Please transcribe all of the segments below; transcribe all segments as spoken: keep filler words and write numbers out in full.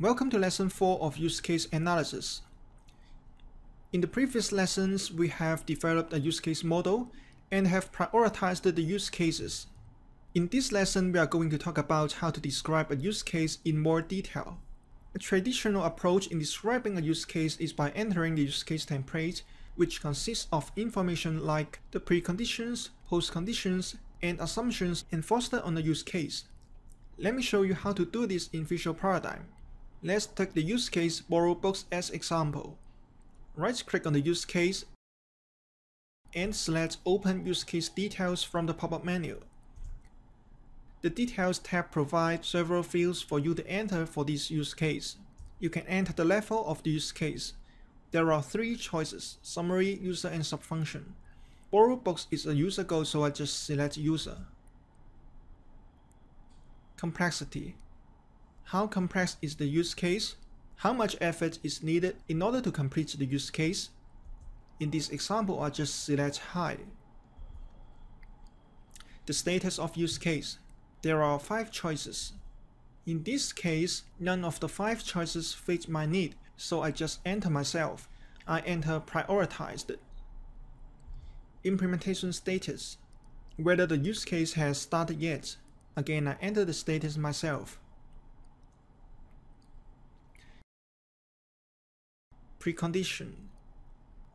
Welcome to Lesson four of Use Case Analysis. In the previous lessons, we have developed a use case model and have prioritized the use cases. In this lesson, we are going to talk about how to describe a use case in more detail. A traditional approach in describing a use case is by entering the use case template, which consists of information like the preconditions, postconditions, and assumptions enforced on the use case. Let me show you how to do this in Visual Paradigm. Let's take the use case borrow books as example. Right-click on the use case and select Open Use Case Details from the pop-up menu. The Details tab provides several fields for you to enter for this use case. You can enter the level of the use case. There are three choices: Summary, User, and Subfunction. Borrow books is a user goal, so I just select User. Complexity. How complex is the use case? How much effort is needed in order to complete the use case? In this example, I just select High. The status of use case. There are five choices. In this case, none of the five choices fit my need, so I just enter myself. I enter Prioritized. Implementation status. Whether the use case has started yet. Again, I enter the status myself. Precondition.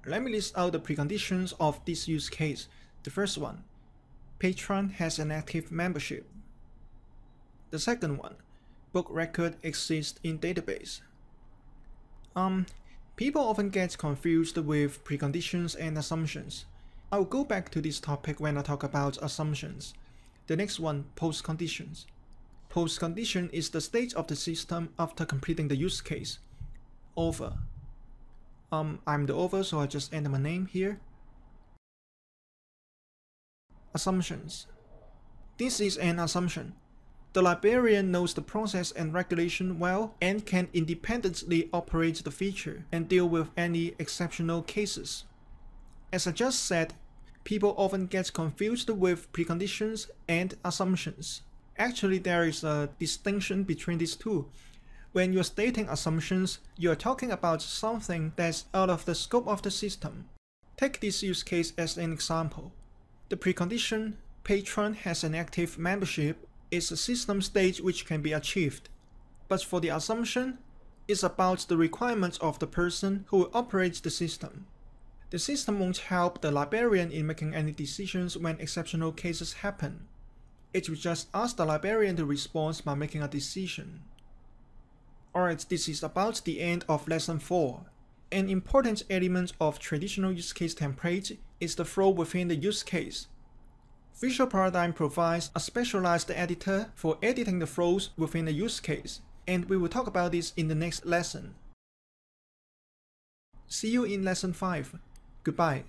Let me list out the preconditions of this use case. The first one, patron has an active membership. The second one, book record exists in database. Um, people often get confused with preconditions and assumptions. I'll go back to this topic when I talk about assumptions. The next one, postconditions. Postcondition is the state of the system after completing the use case. Author. Um, I'm the author, so I just enter my name here. Assumptions. This is an assumption. The librarian knows the process and regulation well and can independently operate the feature and deal with any exceptional cases. As I just said, people often get confused with preconditions and assumptions. Actually, there is a distinction between these two. When you're stating assumptions, you're talking about something that's out of the scope of the system. Take this use case as an example. The precondition, patron has an active membership, is a system state which can be achieved. But for the assumption, it's about the requirements of the person who operates the system. The system won't help the librarian in making any decisions when exceptional cases happen. It will just ask the librarian to respond by making a decision. Alright, this is about the end of Lesson four. An important element of traditional use case template is the flow within the use case. Visual Paradigm provides a specialized editor for editing the flows within the use case, and we will talk about this in the next lesson. See you in Lesson five. Goodbye.